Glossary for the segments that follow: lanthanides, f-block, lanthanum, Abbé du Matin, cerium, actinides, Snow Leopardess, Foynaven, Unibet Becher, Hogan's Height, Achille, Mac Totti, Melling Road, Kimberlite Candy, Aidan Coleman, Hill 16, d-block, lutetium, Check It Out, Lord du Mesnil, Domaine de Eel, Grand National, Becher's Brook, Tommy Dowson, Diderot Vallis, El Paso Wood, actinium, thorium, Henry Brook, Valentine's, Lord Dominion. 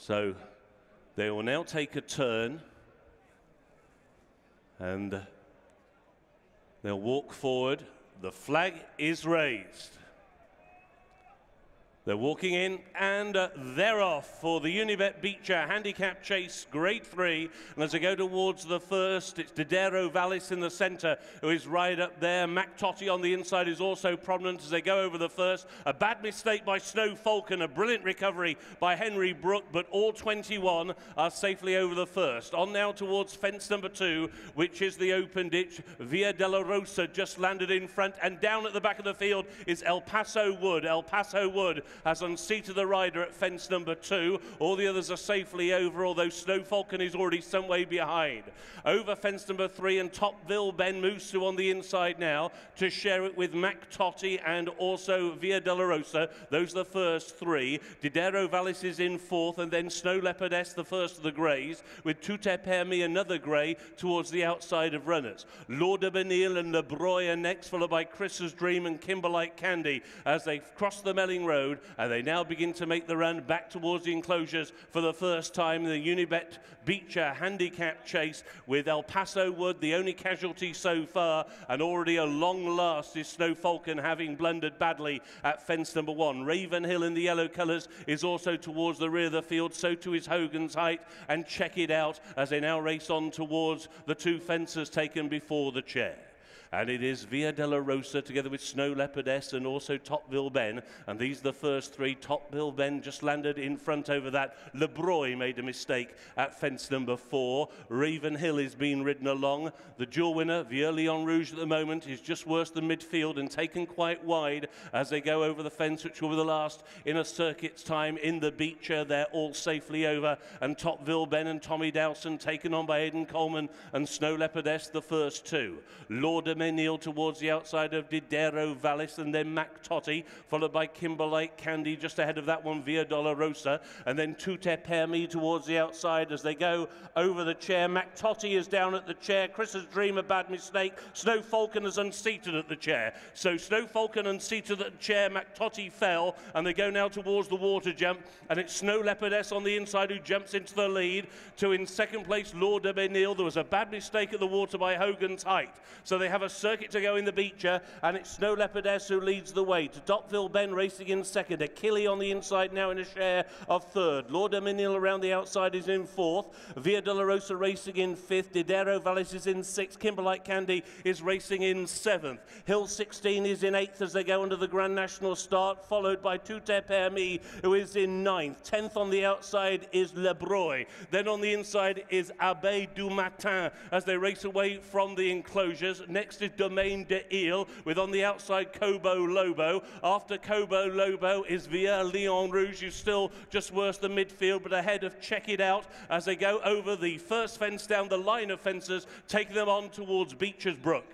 So they will now take a turn and they'll walk forward. The flag is raised. They're walking in, and they're off for the Unibet Becher Handicap Chase Grade 3. And as they go towards the first, it's Diderot Vallis in the centre, who is right up there. Mac Totti on the inside is also prominent as they go over the first. A bad mistake by Snow Falcon, a brilliant recovery by Henry Brook, but all 21 are safely over the first. On now towards fence number 2, which is the open ditch. Via Della Rosa just landed in front, and down at the back of the field is El Paso Wood. El Paso Wood has unseated the rider at fence number 2. All the others are safely over, although Snow Falcon is already some way behind. Over fence number 3, and Topville Ben moves to on the inside now to share it with Mac Totti and also Via Dolorosa. Those are the first 3. Diderot Vallis is in 4th, and then Snow Leopardess, the first of the greys, with Toute Première, another grey, towards the outside of runners. Lord du Mesnil and Le Breuil are next, followed by Chris's Dream and Kimberlite Candy as they cross the Melling Road. And they now begin to make the run back towards the enclosures for the first time in the Unibet Becher Handicap Chase, with El Paso Wood the only casualty so far, and already a long last is Snow Falcon, having blundered badly at fence number 1. Ravenhill in the yellow colours is also towards the rear of the field, so too is Hogan's Height and Check It Out as they now race on towards the 2 fences taken before the chair. And it is Via Della Rosa together with Snow Leopardess and also Topville Ben. And these are the first 3. Topville Ben just landed in front over that. Le Broglie made a mistake at fence number 4. Ravenhill is being ridden along. The dual winner, Via Lyon Rouge, at the moment is just worse than midfield and taken quite wide as they go over the fence, which will be the last in a circuit's time in the Becher. They're all safely over. And Topville Ben and Tommy Dowson taken on by Aidan Coleman and Snow Leopardess, the first 2. Lord Dominion towards the outside of Diderot Vallis, and then Mac Totti, followed by Kimberlite Candy just ahead of that one, Via Dolorosa, and then Toute Permi towards the outside as they go over the chair. Mac Totti is down at the chair. Chris's Dream, a bad mistake. Snow Falcon is unseated at the chair. So Snow Falcon unseated at the chair. Mac Totti fell, and they go now towards the water jump, and it's Snow Leopardess on the inside who jumps into the lead. To in second place, Lord du Mesnil. There was a bad mistake at the water by Hogan's Height. So they have a circuit to go in the Becher, and it's Snow Leopardess who leads the way. To Topville Ben racing in second. Achille on the inside now in a share of third. Lord Dominion around the outside is in 4th. Via Dolorosa racing in 5th. Diderot Vallis is in 6th. Kimberlite Candy is racing in 7th. Hill 16 is in 8th as they go under the Grand National start, followed by Toute Permi, who is in 9th. 10th on the outside is Le Broglie. Then on the inside is Abbé du Matin as they race away from the enclosures. Next is Domaine de Eel, with on the outside Cobo Lobo. After Cobo Lobo is Via Lyon Rouge, who's still just worse than midfield, but ahead of Check It Out as they go over the first fence down the line of fences, taking them on towards Becher's Brook.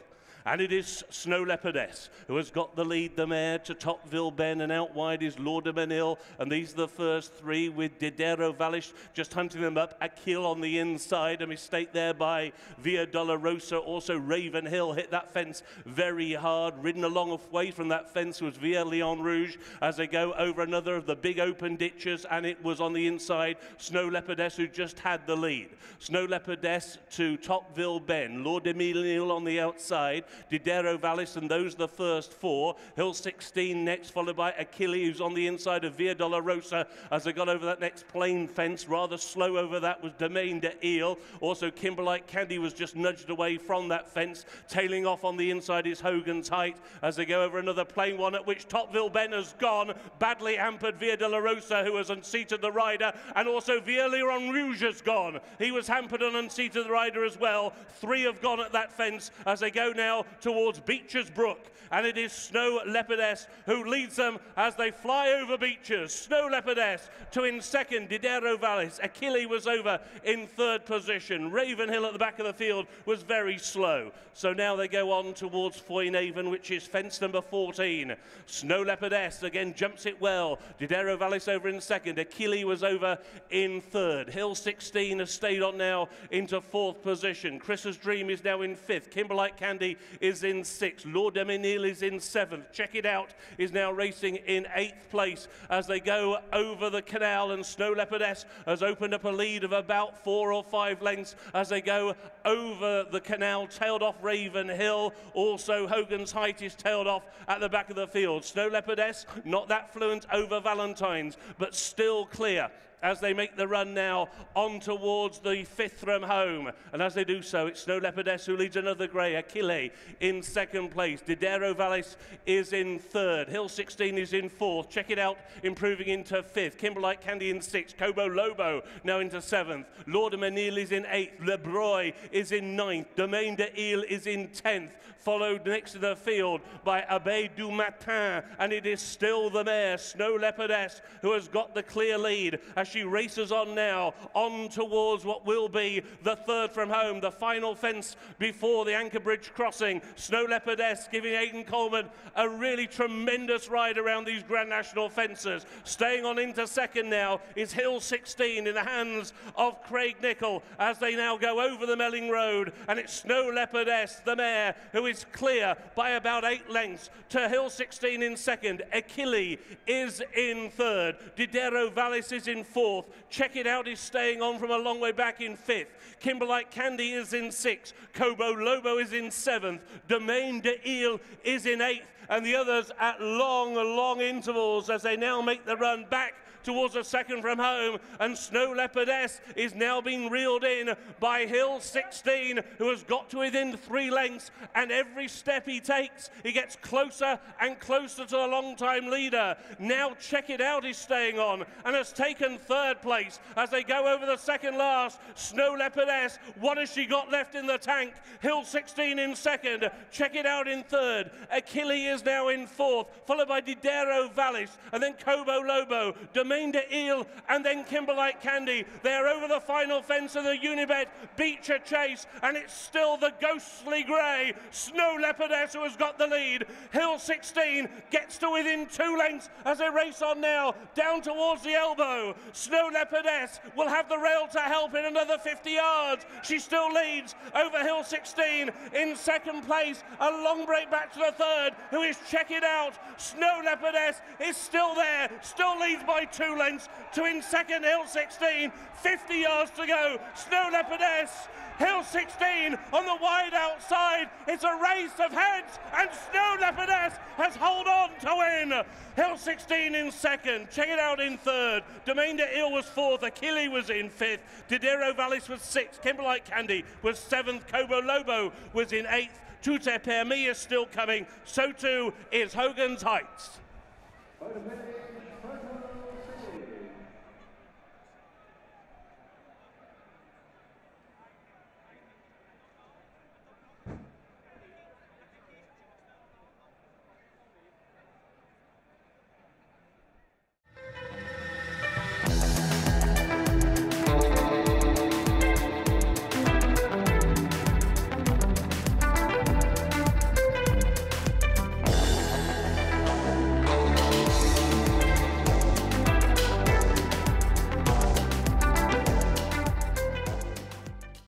And it is Snow Leopardess who has got the lead, the mare, to Topville Ben, and out wide is Lord du Mesnil. And these are the first 3, with Diderot Vallis just hunting them up. Achille on the inside, a mistake there by Via Dolorosa. Also Ravenhill hit that fence very hard. Ridden a long way from that fence was Via Lyon Rouge as they go over another of the big open ditches, and it was on the inside Snow Leopardess who just had the lead. Snow Leopardess to Topville Ben, Lord du Mesnil on the outside, Diderot Vallis, and those are the first 4. Hill 16 next, followed by Achille, who's on the inside of Via Dolorosa as they got over that next plain fence. Rather slow over that was Domaine de Eel. Also Kimberlite Candy was just nudged away from that fence. Tailing off on the inside is Hogan's Height as they go over another plain one, at which Topville Ben has gone. Badly hampered Via Dolorosa, who has unseated the rider, and also Via Lyon Rouge has gone. He was hampered and unseated the rider as well. 3 have gone at that fence as they go now towards Becher's Brook, and it is Snow Leopardess who leads them as they fly over Becher's. Snow Leopardess to in second, Diderot Vallis. Achille was over in 3rd position. Ravenhill at the back of the field was very slow. So now they go on towards Foynaven, which is fence number 14. Snow Leopardess again jumps it well. Diderot Vallis over in 2nd. Achille was over in 3rd. Hill 16 has stayed on now into 4th position. Chris's Dream is now in 5th. Kimberlite Candy is in 6th. Lord du Mesnil is in 7th. Check It Out is now racing in 8th place as they go over the canal, and Snow Leopardess has opened up a lead of about 4 or 5 lengths as they go over the canal, tailed off Ravenhill. Also Hogan's Height is tailed off at the back of the field. Snow Leopardess not that fluent over Valentine's, but still clear as they make the run now on towards the 5th from home. And as they do so, it's Snow Leopardess who leads another grey. Achille in 2nd place. Diderot Vallis is in 3rd. Hill 16 is in 4th. Check It Out improving into 5th. Kimberlite Candy in 6th. Cobo Lobo now into 7th. Lord du Mesnil is in 8th. Le Breuil is in 9th. Domaine de Eel is in 10th. Followed next to the field by Abbé du Matin. And it is still the mare, Snow Leopardess, who has got the clear lead as she races on now, on towards what will be the 3rd from home, the final fence before the Anchor Bridge crossing. Snow Leopardess giving Aidan Coleman a really tremendous ride around these Grand National fences. Staying on into 2nd now is Hill 16 in the hands of Craig Nicol as they now go over the Melling Road, and it's Snow Leopardess, the mare, who is clear by about 8 lengths to Hill 16 in 2nd. Achille is in 3rd. Diderot Vallis is in 4th. Check It Out is staying on from a long way back in 5th. Kimberlite Candy is in 6th. Cobo Lobo is in 7th. Domaine de Eel is in 8th. And the others at long, long intervals as they now make the run back towards the 2nd from home, and Snow Leopardess is now being reeled in by Hill 16, who has got to within 3 lengths, and every step he takes, he gets closer and closer to the long-time leader. Now Check It Out is staying on and has taken 3rd place as they go over the 2nd last. Snow Leopardess, what has she got left in the tank? Hill 16 in 2nd, Check It Out in 3rd, Achille is now in 4th, followed by Diderot Vallis, and then Cobo Lobo, Domaine de Eel, and then Kimberlite Candy. They're over the final fence of the Unibet Becher Chase, and it's still the ghostly grey Snow Leopardess who has got the lead. Hill 16 gets to within 2 lengths as they race on now, down towards the elbow. Snow Leopardess will have the rail to help in another 50 yards. She still leads over Hill 16 in 2nd place. A long break back to the 3rd, who is Check It Out. Snow Leopardess is still there, still leads by 2. 2 lengths to in 2nd, Hill 16, 50 yards to go. Snow Leopardess, Hill 16 on the wide outside. It's a race of heads, and Snow Leopardess has hold on to win. Hill 16 in 2nd, Check It Out in 3rd. Domaine de Eel was 4th, Achille was in 5th, Diderot Vallis was 6th, Kimberlite Candy was 7th, Cobo Lobo was in 8th, Toute Première is still coming, so too is Hogan's Heights.